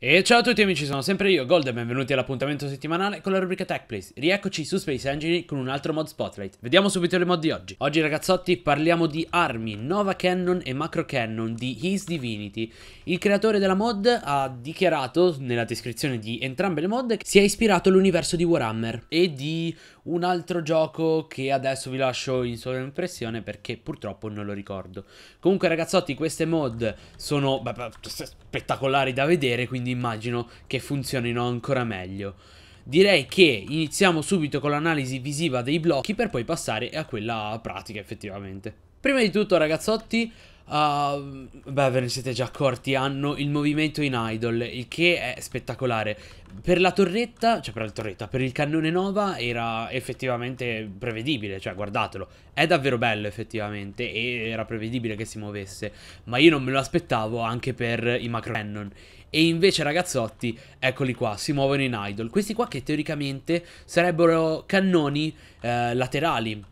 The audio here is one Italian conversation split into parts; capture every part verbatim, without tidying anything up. E ciao a tutti amici, sono sempre io, Gold, e benvenuti all'appuntamento settimanale con la rubrica TechPlays. Rieccoci su Space Engineers con un altro mod spotlight. Vediamo subito le mod di oggi. Oggi ragazzotti parliamo di armi, Nova Cannon e Macro Cannon di His Divinity. Il creatore della mod ha dichiarato, nella descrizione di entrambe le mod, che si è ispirato all'universo di Warhammer e di un altro gioco che adesso vi lascio in sola impressione perché purtroppo non lo ricordo. Comunque ragazzotti, queste mod sono beh, beh, spettacolari da vedere, quindi immagino che funzionino ancora meglio. Direi che iniziamo subito con l'analisi visiva dei blocchi per poi passare a quella pratica effettivamente. Prima di tutto ragazzotti, Uh, beh, ve ne siete già accorti, hanno il movimento in idle, il che è spettacolare. Per la torretta, cioè per la torretta, per il cannone Nova era effettivamente prevedibile, cioè guardatelo, è davvero bello effettivamente e era prevedibile che si muovesse, ma io non me lo aspettavo anche per i Macro Cannon. E invece ragazzotti, eccoli qua, si muovono in idle, questi qua che teoricamente sarebbero cannoni eh, laterali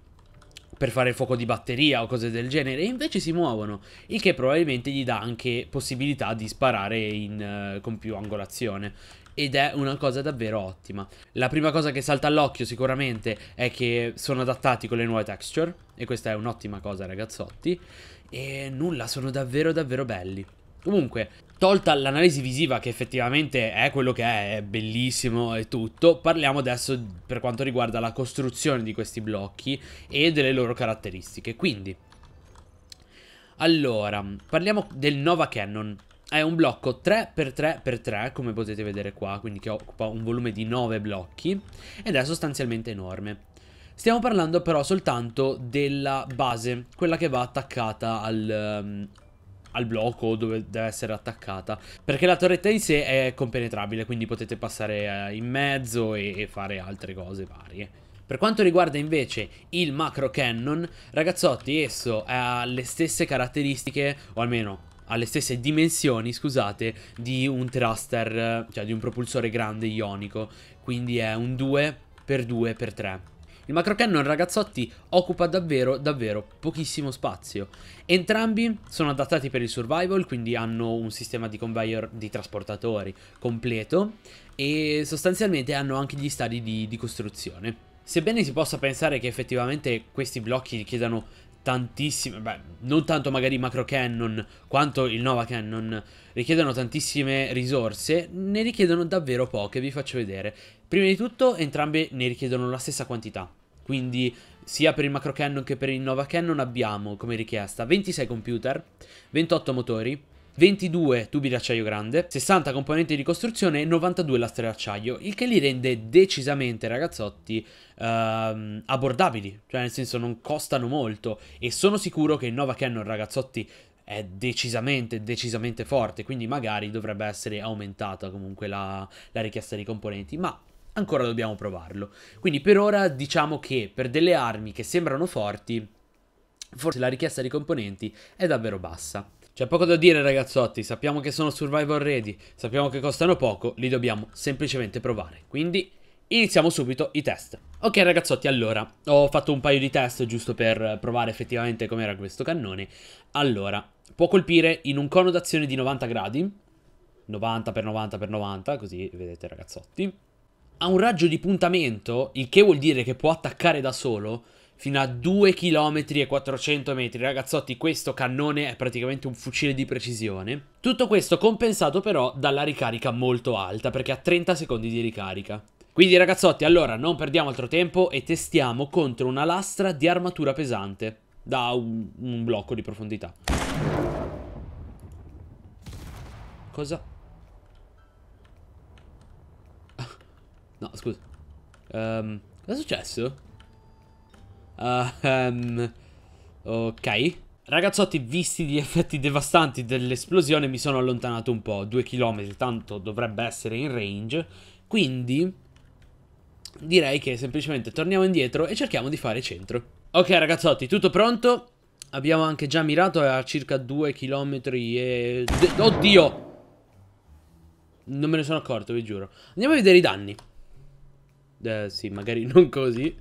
per fare fuoco di batteria o cose del genere, e invece si muovono, il che probabilmente gli dà anche possibilità di sparare in, uh, con più angolazione, ed è una cosa davvero ottima. La prima cosa che salta all'occhio sicuramente è che sono adattati con le nuove texture, e questa è un'ottima cosa ragazzotti, e nulla, sono davvero davvero belli. Comunque, tolta l'analisi visiva che effettivamente è quello che è, è bellissimo e tutto, parliamo adesso per quanto riguarda la costruzione di questi blocchi e delle loro caratteristiche. Quindi, allora, parliamo del Nova Cannon. È un blocco tre per tre per tre, come potete vedere qua, quindi che occupa un volume di nove blocchi ed è sostanzialmente enorme. Stiamo parlando però soltanto della base, quella che va attaccata al... Um, al blocco dove deve essere attaccata, perché la torretta in sé è compenetrabile, quindi potete passare in mezzo e fare altre cose varie. Per quanto riguarda invece il Macro Cannon, ragazzotti, esso ha le stesse caratteristiche, o almeno ha le stesse dimensioni, scusate, di un thruster, cioè di un propulsore grande ionico, quindi è un due per due per tre. Il Macro Cannon, ragazzotti, occupa davvero, davvero pochissimo spazio. Entrambi sono adattati per il survival, quindi hanno un sistema di conveyor di trasportatori completo e sostanzialmente hanno anche gli stadi di, di costruzione. Sebbene si possa pensare che effettivamente questi blocchi richiedano tantissime, beh, non tanto magari Macro Cannon quanto il Nova Cannon richiedono tantissime risorse, ne richiedono davvero poche, vi faccio vedere. Prima di tutto entrambe ne richiedono la stessa quantità, quindi sia per il Macro Cannon che per il Nova Cannon abbiamo come richiesta ventisei computer, ventotto motori, ventidue tubi d'acciaio grande, sessanta componenti di costruzione e novantadue lastre d'acciaio, il che li rende decisamente, ragazzotti, ehm, abbordabili, cioè nel senso non costano molto, e sono sicuro che il Nova Cannon, ragazzotti, è decisamente, decisamente forte, quindi magari dovrebbe essere aumentata comunque la, la richiesta di componenti, ma ancora dobbiamo provarlo. Quindi per ora diciamo che per delle armi che sembrano forti, forse la richiesta di componenti è davvero bassa. C'è poco da dire ragazzotti, sappiamo che sono survival ready, sappiamo che costano poco, li dobbiamo semplicemente provare, quindi iniziamo subito i test. Ok ragazzotti, allora, ho fatto un paio di test giusto per provare effettivamente com'era questo cannone. Allora, può colpire in un cono d'azione di novanta gradi, novanta per novanta per novanta, così vedete ragazzotti. Ha un raggio di puntamento, il che vuol dire che può attaccare da solo fino a due chilometri e quattrocento metri, ragazzotti, questo cannone è praticamente un fucile di precisione. Tutto questo compensato però dalla ricarica molto alta, perché ha trenta secondi di ricarica. Quindi ragazzotti, allora, non perdiamo altro tempo e testiamo contro una lastra di armatura pesante da un, un blocco di profondità. Cosa? No, scusa. Um, cosa è successo? Uh, um, ok. Ragazzotti, visti gli effetti devastanti dell'esplosione, mi sono allontanato un po', due chilometri, tanto dovrebbe essere in range. Quindi direi che semplicemente torniamo indietro e cerchiamo di fare centro. Ok ragazzotti, tutto pronto. Abbiamo anche già mirato a circa due chilometri e... Oddio, non me ne sono accorto, vi giuro. Andiamo a vedere i danni. Eh sì, magari non così.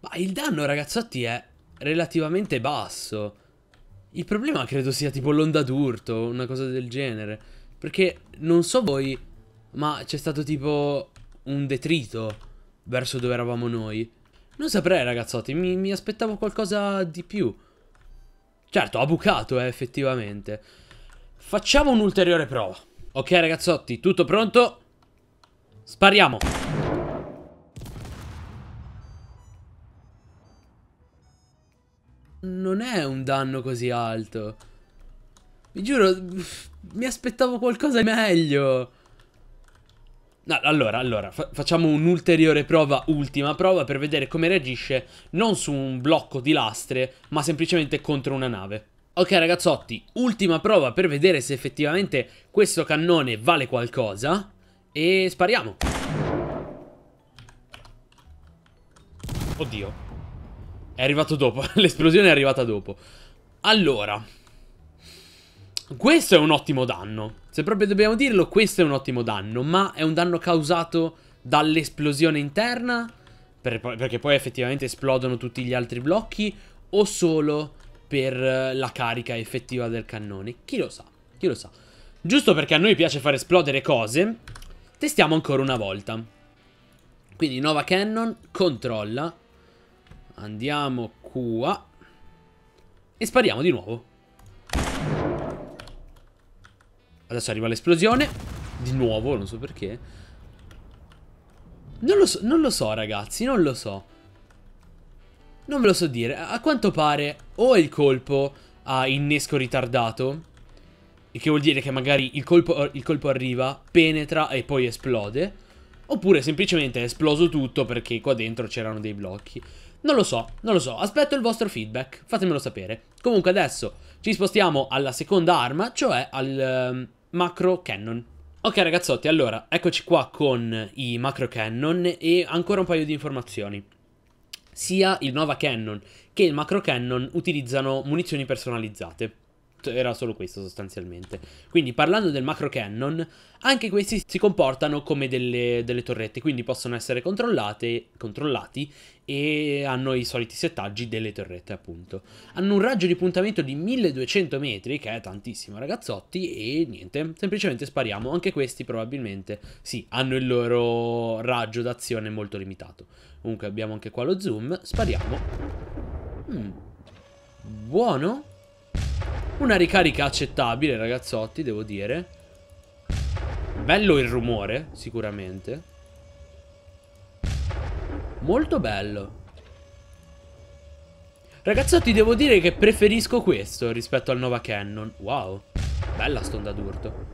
Ma il danno, ragazzotti, è relativamente basso. Il problema credo sia tipo l'onda d'urto, una cosa del genere. Perché non so voi, ma c'è stato tipo un detrito verso dove eravamo noi. Non saprei, ragazzotti, mi, mi aspettavo qualcosa di più. Certo, ha bucato, eh, effettivamente. Facciamo un'ulteriore prova. Ok, ragazzotti, tutto pronto? Spariamo. Non è un danno così alto. Vi giuro, mi aspettavo qualcosa di meglio. No, allora, allora, fa facciamo un'ulteriore prova, ultima prova, per vedere come reagisce non su un blocco di lastre, ma semplicemente contro una nave. Ok, ragazzotti, ultima prova per vedere se effettivamente questo cannone vale qualcosa. E spariamo. Oddio. È arrivato dopo, l'esplosione è arrivata dopo. Allora, questo è un ottimo danno. Se proprio dobbiamo dirlo, questo è un ottimo danno. Ma è un danno causato dall'esplosione interna, per, perché poi effettivamente esplodono tutti gli altri blocchi, o solo per la carica effettiva del cannone? Chi lo sa, chi lo sa. Giusto perché a noi piace far esplodere cose, testiamo ancora una volta. Quindi Nova Cannon controlla. Andiamo qua e spariamo di nuovo. Adesso arriva l'esplosione. Di nuovo, non so perché. Non lo so, non lo so, ragazzi, non lo so. Non ve lo so dire. A quanto pare o il colpo ha innesco ritardato, il che vuol dire che magari il colpo, il colpo arriva, penetra e poi esplode, oppure semplicemente è esploso tutto perché qua dentro c'erano dei blocchi. Non lo so, non lo so. Aspetto il vostro feedback, fatemelo sapere. Comunque adesso ci spostiamo alla seconda arma, cioè al um, Macro Cannon. Ok, ragazzotti, allora eccoci qua con i Macro Cannon e ancora un paio di informazioni. Sia il Nova Cannon che il Macro Cannon utilizzano munizioni personalizzate. Era solo questo sostanzialmente. Quindi parlando del Macro Cannon, anche questi si comportano come delle, delle torrette, quindi possono essere controllate, controllati e hanno i soliti settaggi delle torrette, appunto. Hanno un raggio di puntamento di milleduecento metri, che è tantissimo, ragazzotti, e niente, semplicemente spariamo. Anche questi probabilmente, sì, hanno il loro raggio d'azione molto limitato. Comunque abbiamo anche qua lo zoom, spariamo. Mm. Buono. Una ricarica accettabile, ragazzotti, devo dire. Bello il rumore, sicuramente. Molto bello. Ragazzotti, devo dire che preferisco questo rispetto al Nova Cannon. Wow, bella stonda d'urto.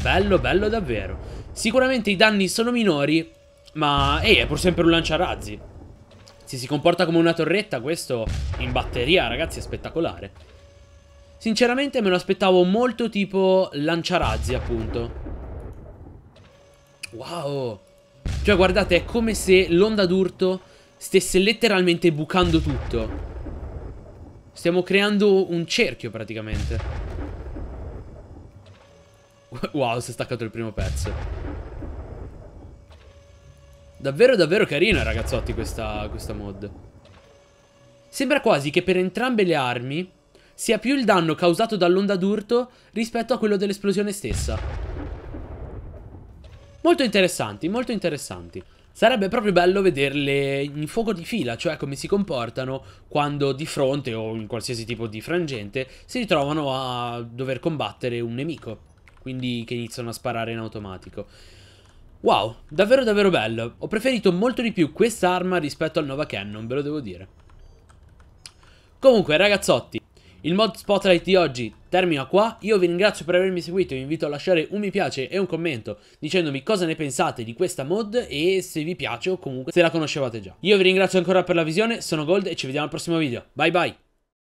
Bello, bello davvero. Sicuramente i danni sono minori, ma ehi, è pur sempre un lanciarazzi. Se si comporta come una torretta, questo in batteria, ragazzi, è spettacolare. Sinceramente me lo aspettavo molto tipo lanciarazzi, appunto. Wow. Cioè, guardate, è come se l'onda d'urto stesse letteralmente bucando tutto. Stiamo creando un cerchio, praticamente. Wow, si è staccato il primo pezzo. Davvero davvero carina, ragazzotti, questa, questa mod. Sembra quasi che per entrambe le armi sia più il danno causato dall'onda d'urto rispetto a quello dell'esplosione stessa. Molto interessanti, molto interessanti. Sarebbe proprio bello vederle in fuoco di fila, cioè come si comportano quando di fronte o in qualsiasi tipo di frangente si ritrovano a dover combattere un nemico, quindi che iniziano a sparare in automatico. Wow, davvero davvero bello. Ho preferito molto di più questa arma rispetto al Nova Cannon, ve lo devo dire. Comunque, ragazzotti, il mod Spotlight di oggi termina qua. Io vi ringrazio per avermi seguito, vi invito a lasciare un mi piace e un commento dicendomi cosa ne pensate di questa mod e se vi piace o comunque se la conoscevate già. Io vi ringrazio ancora per la visione, sono Gold e ci vediamo al prossimo video. Bye bye!